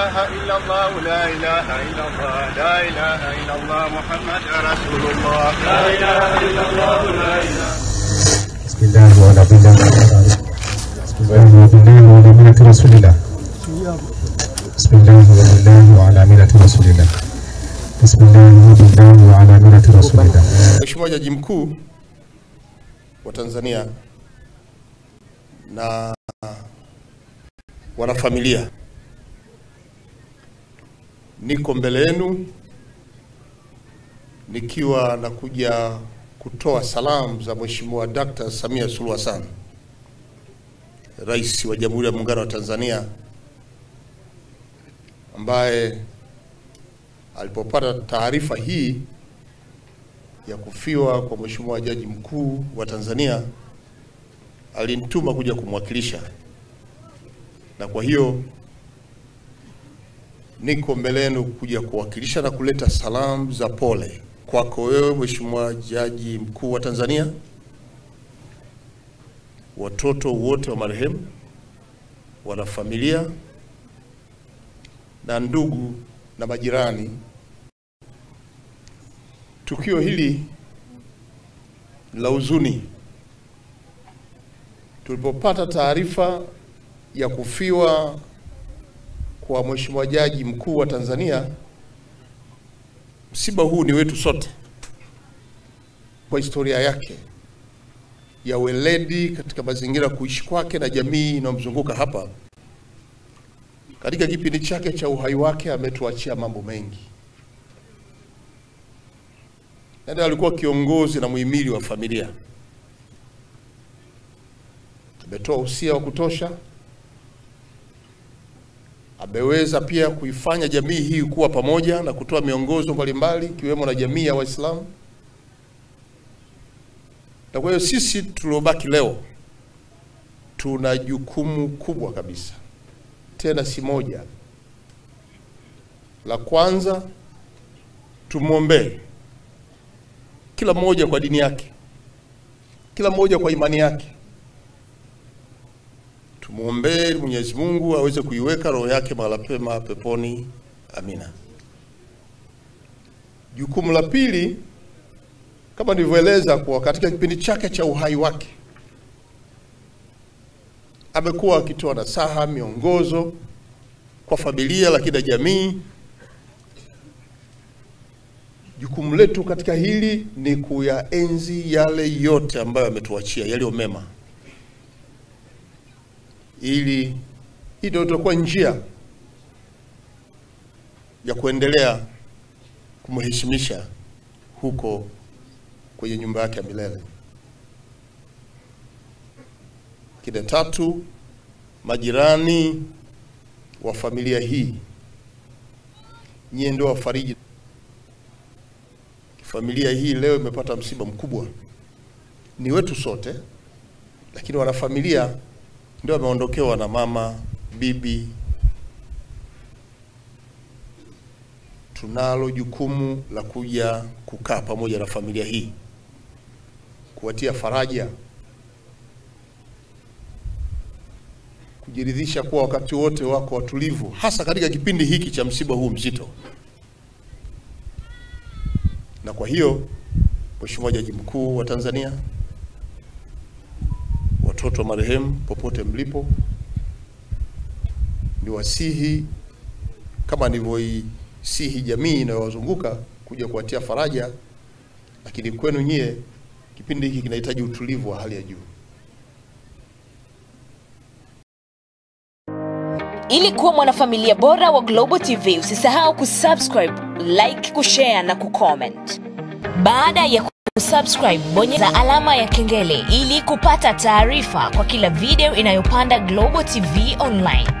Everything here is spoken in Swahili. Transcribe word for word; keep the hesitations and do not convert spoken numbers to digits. ilaha illallah, la ilaha illallah, la ilaha illallah, Muhammad Rasulullah, la ilaha illallah, la ilaha. Bismillahirrahmanirrahim. Bismillahirrahmanirrahim wa ala milati rasulillah. Bismillahirrahmanirrahim wa ala milati rasulillah. Mheshimiwa Jaji Mkuu wa Tanzania na wanafamilia, niko mbele yenu nikiwa nakuja kutoa salamu za Mheshimiwa Daktari Samia Suluhu Hassan, Rais wa Jamhuri ya Muungano wa Tanzania, ambaye alipopata taarifa hii ya kufiwa kwa Mheshimiwa Jaji Mkuu wa Tanzania alinituma kuja kumwakilisha, na kwa hiyo niko mbele yenu kuja kuwakilisha na kuleta salamu za pole kwako wewe Mheshimiwa Jaji Mkuu wa Tanzania, watoto wote wa marehemu, wana familia na ndugu na majirani. Tukio hili la huzuni, tulipopata taarifa ya kufiwa kwa Mheshimiwa Jaji Mkuu wa Tanzania, msiba huu ni wetu sote kwa historia yake ya weledi katika mazingira kuishi kwake na jamii inayomzunguka hapa. Katika kipindi chake cha uhai wake ametuachia mambo mengi. Ndiye alikuwa kiongozi na muhimili wa familia. Ametoa usia wa kutosha. Ameweza pia kuifanya jamii hii kuwa pamoja na kutoa miongozo mbalimbali kiwemo na jamii ya Waislamu. Na kwa hiyo sisi tuliobaki leo tuna jukumu kubwa kabisa, tena si moja. La kwanza, tumuombe kila mmoja kwa dini yake, kila mmoja kwa imani yake. Tumuombe Mwenyezi Mungu aweze kuiweka roho yake mahala pema peponi. Amina. Jukumu la pili, kama nilivyoeleza, kwa katika kipindi chake cha uhai wake amekuwa akitoa nasaha, miongozo kwa familia lakini na jamii. Jukumu letu katika hili ni kuyaenzi yale yote ambayo ametuachia, yale mema, ili ndio tutakuwa njia ya kuendelea kumheshimisha huko kwenye nyumba yake ya milele. Kile tatu, majirani wa familia hii, nyie ndio wafariji. Familia hii leo imepata msiba mkubwa, ni wetu sote, lakini wana familia ndio wameondokewa na mama, bibi. Tunalo jukumu la kuja kukaa pamoja na familia hii, kuwatia faraja, kujiridhisha kuwa wakati wote wako watulivu, hasa katika kipindi hiki cha msiba huu mzito. Na kwa hiyo Mheshimiwa Jaji Mkuu wa Tanzania, watoto wa marehemu popote mlipo, ni wasihi kama nilivyoisihi jamii inayowazunguka kuja kuwatia faraja, lakini kwenu nyie kipindi hiki kinahitaji utulivu wa hali ya juu. Ili kuwa mwanafamilia bora wa Global T V, usisahau kusubscribe, like, kushare na kucomment. Baada ya kusubscribe, bonyeza alama ya kengele ili kupata taarifa kwa kila video inayopanda Global T V Online.